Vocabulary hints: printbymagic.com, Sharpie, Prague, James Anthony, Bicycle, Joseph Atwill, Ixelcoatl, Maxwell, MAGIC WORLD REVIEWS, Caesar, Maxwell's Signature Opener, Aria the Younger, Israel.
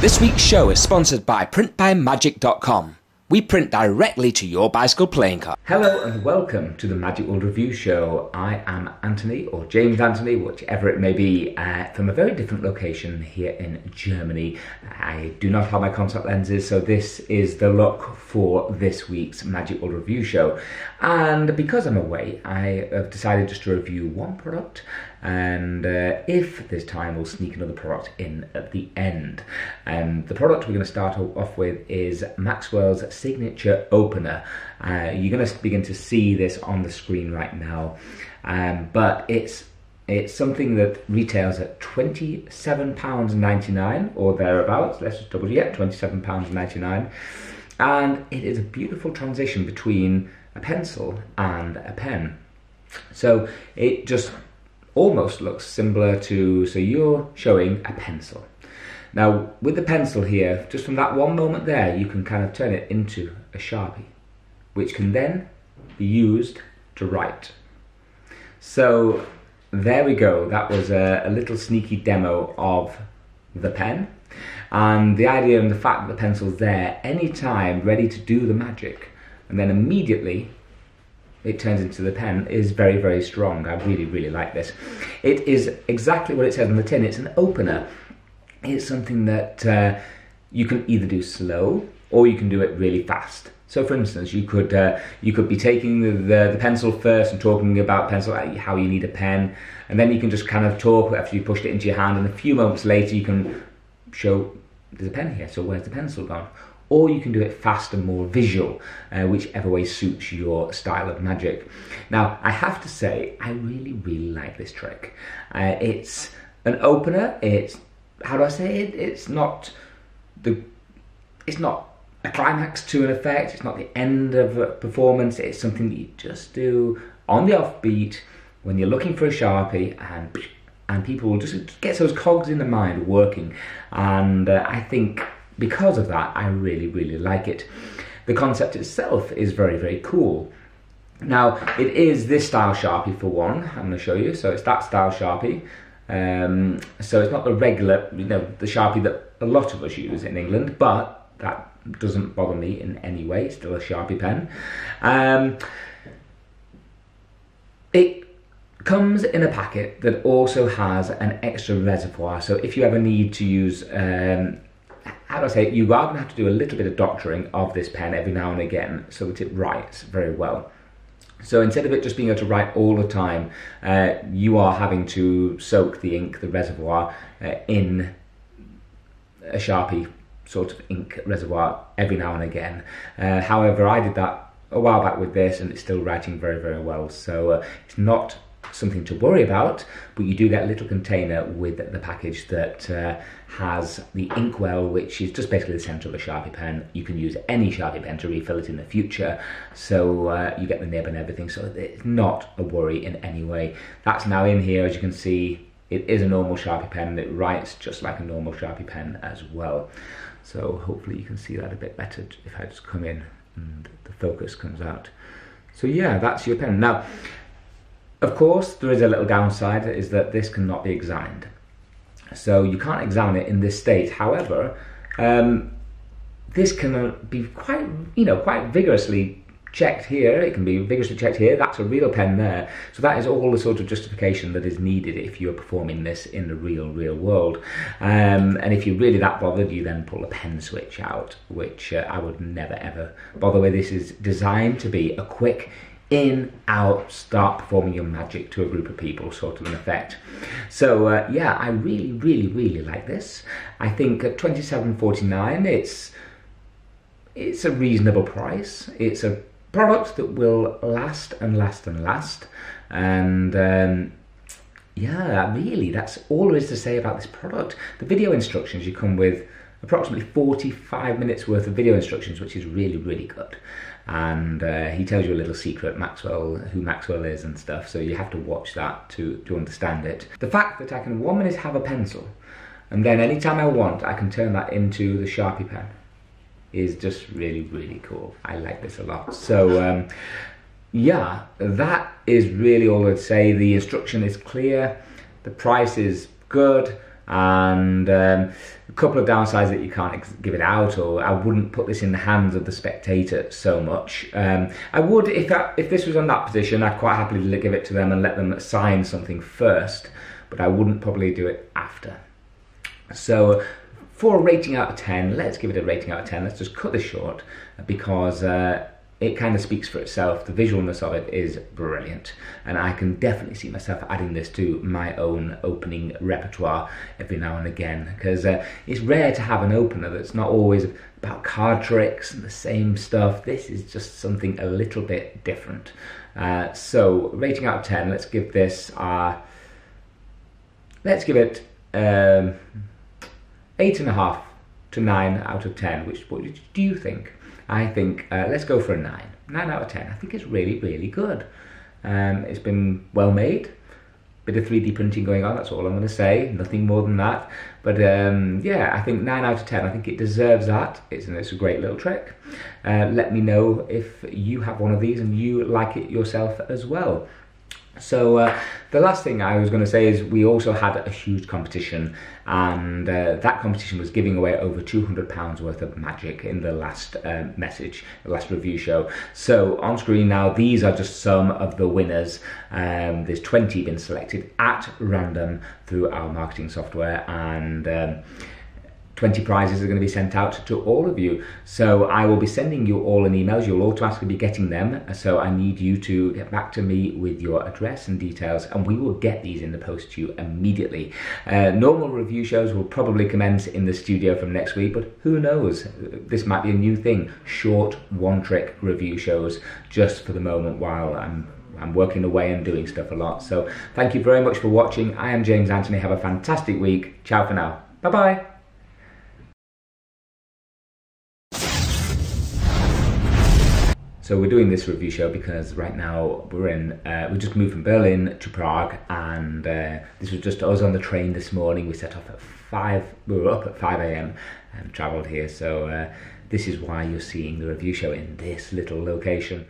This week's show is sponsored by printbymagic.com. We print directly to your bicycle playing card. Hello and welcome to the Magic World Review Show. I am Anthony, or James Anthony, whichever it may be, from a very different location here in Germany. I do not have my contact lenses, so this is the look for this week's Magic World Review Show. And because I'm away, I have decided just to review one product, and if there's time, we'll sneak another product in at the end. The product we're going to start off with is Maxwell's Signature Opener. You're going to begin to see this on the screen right now, but it's something that retails at £27.99 or thereabouts. Let's just double check, £27.99, and it is a beautiful transition between a pencil and a pen. So it just almost looks similar to, so you're showing a pencil. Now with the pencil here, just from that one moment there, you can kind of turn it into a Sharpie, which can then be used to write. So there we go, that was a little sneaky demo of the pen, and the idea and the fact that the pencil's there anytime ready to do the magic, and then immediately it turns into the pen, is very, very strong. I really, really like this. It is exactly what it says on the tin. It's an opener. It's something that you can either do slow or you can do it really fast. So for instance, you could be taking the pencil first and talking about pencil, how you need a pen, and then you can just kind of talk after you pushed it into your hand, and a few moments later you can show there's a pen here, so where's the pencil gone? Or you can do it fast and more visual, whichever way suits your style of magic. Now, I have to say, I really, really like this trick. It's an opener. It's, how do I say it? It's not a climax to an effect. It's not the end of a performance. It's something that you just do on the offbeat when you're looking for a Sharpie, and people will just get those cogs in the mind working. And I think, because of that, I really, really like it. The concept itself is very, very cool. Now, it is this style Sharpie for one, I'm going to show you. So it's that style Sharpie. So it's not the regular, you know, the Sharpie that a lot of us use in England, but that doesn't bother me in any way. It's still a Sharpie pen. It comes in a packet that also has an extra reservoir. So if you ever need to use... how do I say it? You are going to have to do a little bit of doctoring of this pen every now and again so that it writes very well. So instead of it just being able to write all the time, you are having to soak the ink, the reservoir, in a Sharpie sort of ink reservoir every now and again. However, I did that a while back with this, and it's still writing very, very well. So it's not something to worry about, but you do get a little container with the package that has the inkwell, which is just basically the centre of a Sharpie pen. You can use any Sharpie pen to refill it in the future, so you get the nib and everything, so it's not a worry in any way. That's now in here, as you can see. It is a normal Sharpie pen, and it writes just like a normal Sharpie pen as well. So hopefully you can see that a bit better if I just come in and the focus comes out. So yeah, that's your pen. Now, of course, there is a little downside, is that this cannot be examined. So you can't examine it in this state. However, this can be quite, you know, quite vigorously checked here. It can be vigorously checked here. That's a real pen there. So that is all the sort of justification that is needed if you're performing this in the real world. And if you're really that bothered, you then pull a pen switch out, which I would never, ever bother with. This is designed to be a quick in, out, start performing your magic to a group of people sort of an effect. So yeah, I really, really, really like this. I think at £27.49, it's a reasonable price. It's a product that will last and last and last. And yeah, really, that's all there is to say about this product. The video instructions, you come with approximately 45 minutes worth of video instructions, which is really, really good. And he tells you a little secret, Maxwell, who Maxwell is and stuff, so you have to watch that to understand it. The fact that I can 1 minute have a pencil, and then anytime I want, I can turn that into the Sharpie pen, is just really, really cool. I like this a lot. So yeah, that is really all I'd say. The instruction is clear, the price is good, and a couple of downsides that you can't give it out, or I wouldn't put this in the hands of the spectator so much. I would, if this was on that position, I'd quite happily give it to them and let them sign something first, but I wouldn't probably do it after. So for a rating out of 10, let's give it a rating out of 10. Let's just cut this short, because it kind of speaks for itself. The visualness of it is brilliant, and I can definitely see myself adding this to my own opening repertoire every now and again, because it's rare to have an opener that's not always about card tricks and the same stuff. This is just something a little bit different. So rating out of 10, let's give this let's give it 8.5 to 9 out of 10. What do you think? I think let's go for a 9 out of 10. I think it's really good. It's been well made, bit of 3D printing going on, that's all I'm going to say, nothing more than that, but yeah, I think 9 out of 10, I think it deserves that. It's a great little trick. Let me know if you have one of these and you like it yourself as well. So the last thing I was going to say is we also had a huge competition, and that competition was giving away over £200 worth of magic in the last last review show. So on screen now, these are just some of the winners. There's 20 been selected at random through our marketing software, and 20 prizes are going to be sent out to all of you. So I will be sending you all an email. You'll automatically be getting them. So I need you to get back to me with your address and details, and we will get these in the post to you immediately. Normal review shows will probably commence in the studio from next week, but who knows? This might be a new thing. Short one-trick review shows just for the moment while I'm working away and doing stuff a lot. So thank you very much for watching. I am James Anthony. Have a fantastic week. Ciao for now. Bye-bye. So we're doing this review show because right now we're in, we just moved from Berlin to Prague, and this was just us on the train this morning. We set off at 5, we were up at 5 AM and travelled here, so this is why you're seeing the review show in this little location.